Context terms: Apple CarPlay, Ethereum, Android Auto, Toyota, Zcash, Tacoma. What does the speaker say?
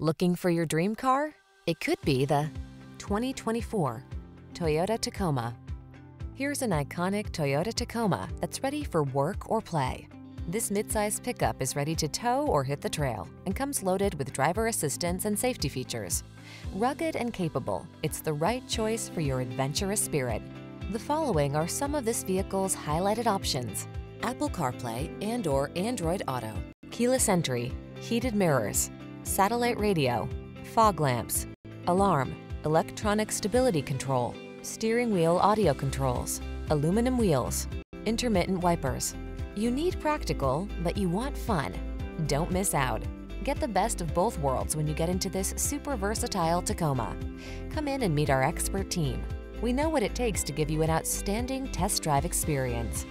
Looking for your dream car? It could be the 2024 Toyota Tacoma. Here's an iconic Toyota Tacoma that's ready for work or play. This midsize pickup is ready to tow or hit the trail and comes loaded with driver assistance and safety features. Rugged and capable, it's the right choice for your adventurous spirit. The following are some of this vehicle's highlighted options: Apple CarPlay and/or Android Auto, keyless entry, heated mirrors, satellite radio, fog lamps, alarm, electronic stability control, steering wheel audio controls, aluminum wheels, intermittent wipers. You need practical, but you want fun. Don't miss out. Get the best of both worlds when you get into this super versatile Tacoma. Come in and meet our expert team. We know what it takes to give you an outstanding test drive experience.